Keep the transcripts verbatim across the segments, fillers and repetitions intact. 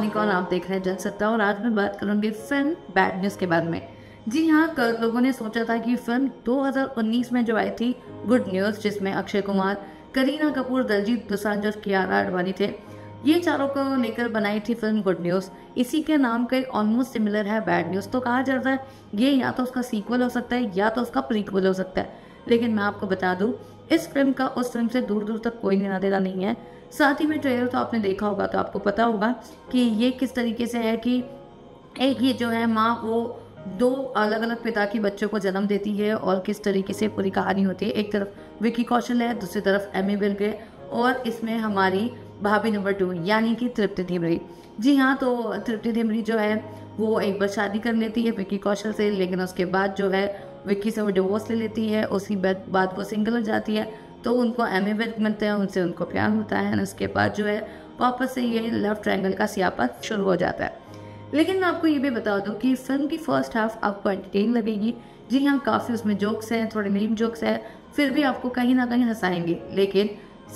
मोनिका राव, आप देख रहे हैं जनसत्ता। और आज मैं बात करूंगी फिल्म बैड न्यूज़ के बारे में। जी हाँ, कल लोगों ने सोचा था कि फिल्म दो हज़ार उन्नीस में जो आई थी गुड न्यूज, जिसमें अक्षय कुमार, करीना कपूर, दलजीत दोसांझ और कियारा आडवाणी थे, ये चारों को लेकर बनाई थी फिल्म गुड न्यूज़। इसी के नाम का ऑलमोस्ट सिमिलर है बैड न्यूज़। तो कहा जाता है ये या तो उसका सीक्वल हो सकता है या तो उसका प्रीक्वल हो सकता है, लेकिन मैं आपको बता दूं इस फिल्म का उस फिल्म से दूर दूर तक कोई लेना देना नहीं है। साथ ही में ट्रेलर तो आपने देखा होगा, तो आपको पता होगा कि ये किस तरीके से है कि एक ये जो है माँ, वो दो अलग अलग पिता के बच्चों को जन्म देती है और किस तरीके से पूरी कहानी होती है। एक तरफ विक्की कौशल है, दूसरी तरफ एमी विर्क है, और इसमें हमारी भाभी नंबर टू यानी कि तृप्ति डिमरी। जी हाँ, तो तृप्ति डिमरी जो है वो एक बार शादी कर लेती है विक्की कौशल से, लेकिन उसके बाद जो है विक्की से वो डिवोर्स ले लेती है, उसी बाद वो सिंगल हो जाती है। तो उनको एमी विर्क मिलते हैं, उनसे उनको प्यार होता है, और उसके बाद जो है वापस से ये लव ट्रायंगल का सियापत शुरू हो जाता है। लेकिन मैं आपको ये भी बता दूं कि फिल्म की फर्स्ट हाफ आपको एंटरटेन लगेगी। जी हाँ, काफ़ी उसमें जोक्स हैं, थोड़े नीम जोक्स हैं, फिर भी आपको कहीं ना कहीं हंसाएंगे। लेकिन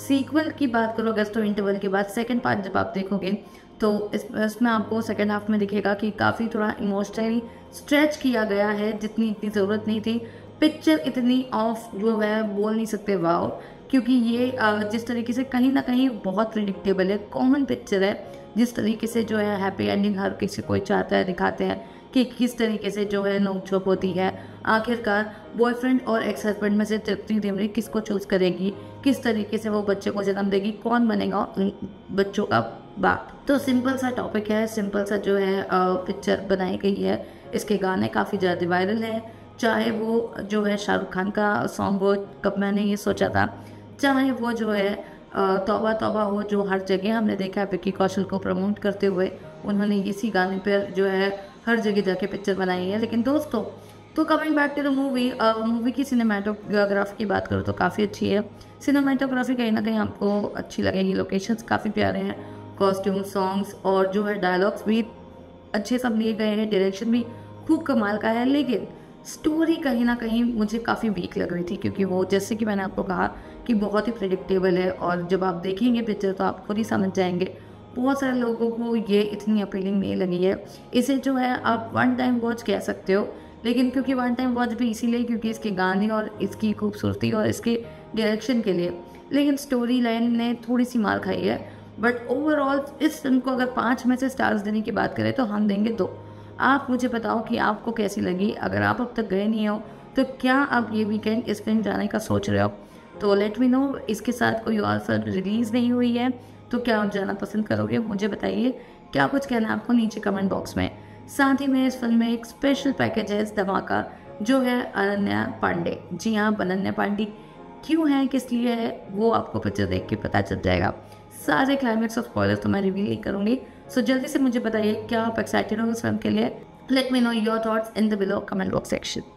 सीक्वल की बात करो, अगस्त इंटरवल के बाद सेकेंड पार्ट जब आप देखोगे तो इसमें आपको सेकेंड हाफ में दिखेगा कि काफ़ी थोड़ा इमोशनली स्ट्रेच किया गया है, जितनी इतनी ज़रूरत नहीं थी। पिक्चर इतनी ऑफ जो है बोल नहीं सकते वाओ, क्योंकि ये जिस तरीके से कहीं ना कहीं बहुत प्रिडिक्टेबल है, कॉमन पिक्चर है। जिस तरीके से जो है हैप्पी एंडिंग हर किसी कोई चाहता है, दिखाते हैं कि किस तरीके से जो है नोकझोंक होती है। आखिरकार बॉयफ्रेंड और एक्स हस्बैंड में से तृप्ति डिमरी किसको चूज़ करेगी, किस तरीके से वो बच्चे को जन्म देगी, कौन बनेगा बच्चों का बाप। तो सिंपल सा टॉपिक है, सिंपल सा जो है पिक्चर बनाई गई है। इसके गाने काफ़ी ज़्यादा वायरल है, चाहे वो जो है शाहरुख खान का सॉन्ग हो कब मैंने ये सोचा था, चाहे वो जो है तौबा तौबा हो, जो हर जगह हमने देखा है विक्की कौशल को प्रमोट करते हुए, उन्होंने इसी गाने पर जो है हर जगह जाके पिक्चर बनाई है। लेकिन दोस्तों, तो coming back to the movie, movie की सिनेमाटोग्राफी की बात करो तो काफ़ी अच्छी है। सिनेमाटोग्राफी कहीं ना कहीं आपको अच्छी लगेगी, लोकेशंस काफ़ी प्यारे हैं, कॉस्ट्यूम, सॉन्ग्स और जो है डायलॉग्स भी अच्छे सब लिए गए हैं, डायरेक्शन भी खूब कमाल का है। लेकिन स्टोरी कहीं ना कहीं मुझे काफ़ी वीक लग रही थी, क्योंकि वो जैसे कि मैंने आपको कहा कि बहुत ही प्रेडिक्टेबल है, और जब आप देखेंगे पिक्चर तो आप खुद ही समझ जाएंगे। बहुत सारे लोगों को ये इतनी अपीलिंग नहीं लगी है। इसे जो है आप वन टाइम वॉच कह सकते हो, लेकिन क्योंकि वन टाइम वॉच भी इसीलिए क्योंकि इसके गाने और इसकी खूबसूरती और इसके डायरेक्शन के लिए, लेकिन स्टोरी लाइन ने थोड़ी सी मार खाई है। बट ओवरऑल इस फिल्म को अगर पाँच में से स्टार्स देने की बात करें तो हम देंगे दो। आप मुझे बताओ कि आपको कैसी लगी। अगर आप अब तक गए नहीं हो तो क्या आप ये वीकेंड इस फिल्म जाने का सोच रहे हो? तो लेट मी नो। इसके साथ कोई और फिल्म रिलीज़ नहीं हुई है तो क्या आप जाना पसंद करोगे? मुझे बताइए, क्या कुछ कहना है आपको नीचे कमेंट बॉक्स में। साथ ही में इस फिल्म में एक स्पेशल पैकेज है इस धमाका, जो है अनन्या पांडे। जी हाँ, अनन्या पांडे क्यों है, किस लिए है, वो आपको पिक्चर देख के पता चल जाएगा। सारे क्लाइमेक्स ऑफ स्पॉयलर्स तो मैं रिवील नहीं करूँगी। सो so, जल्दी से मुझे बताइए क्या आप एक्साइटेड हो इस फिल्म के लिए। Let me know your thoughts in the below comment box section.